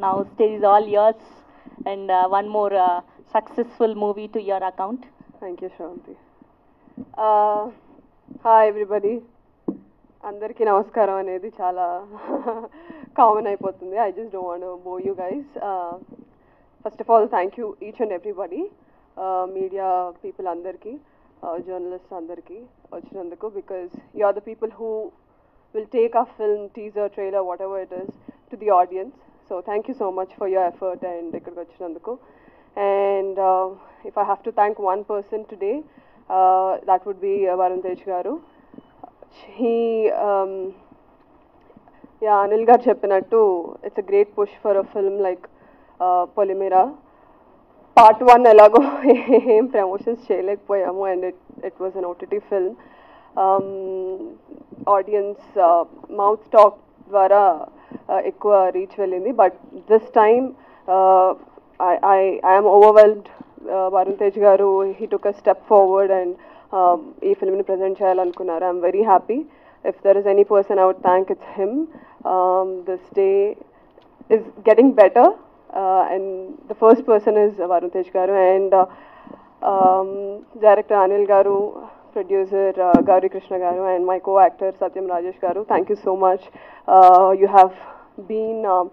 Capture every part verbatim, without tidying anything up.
now stage is all yours, and uh, one more uh, successful movie to your account. Thank you, Shanti. Uh, hi everybody. Andariki namaskaram anedi chala common ayipotundi. I just don't want to bore you guys. Uh, first of all, thank you each and everybody, uh, media people andariki, uh, journalists andariki ochinanduku, because you are the people who will take our film, teaser, trailer, whatever it is, to the audience. So thank you so much for your effort and ikkadiki ochinanduku. And uh, if I have to thank one person today, uh, that would be uh, Varun Tej garu. He, um, yeah, Anilgar Cheppinattu, it's a great push for a film like uh, Polymera. Part one, elago em promotions cheyalekapoyamu, and it, it was an O T T film. Um, audience uh, mouth talk dwara ekkuva reach velindi, but this time uh, I, I, I am overwhelmed. Uh, Varun Tej garu, he took a step forward and ee film ni present cheyalanukunnaru. I am very happy. If there is any person I would thank, it's him. Um, this day is getting better, uh, and the first person is Varun Tej garu, and uh, um, director Anil garu, producer uh, Gauri Krishna garu, and my co-actor Satyam Rajesh garu. Thank you so much. Uh, you have been uh,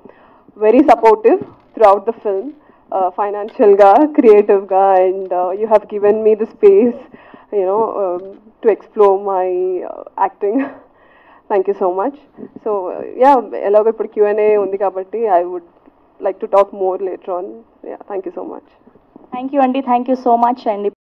very supportive throughout the film, uh, financial ga, creative ga, and uh, you have given me the space, you know, um, to explore my uh, acting. Thank you so much. So uh, yeah, elago ippudu Q and A undi kabatti I would like to talk more later on. Yeah, thank you so much. Thank you, Andy. Thank you so much, Andy.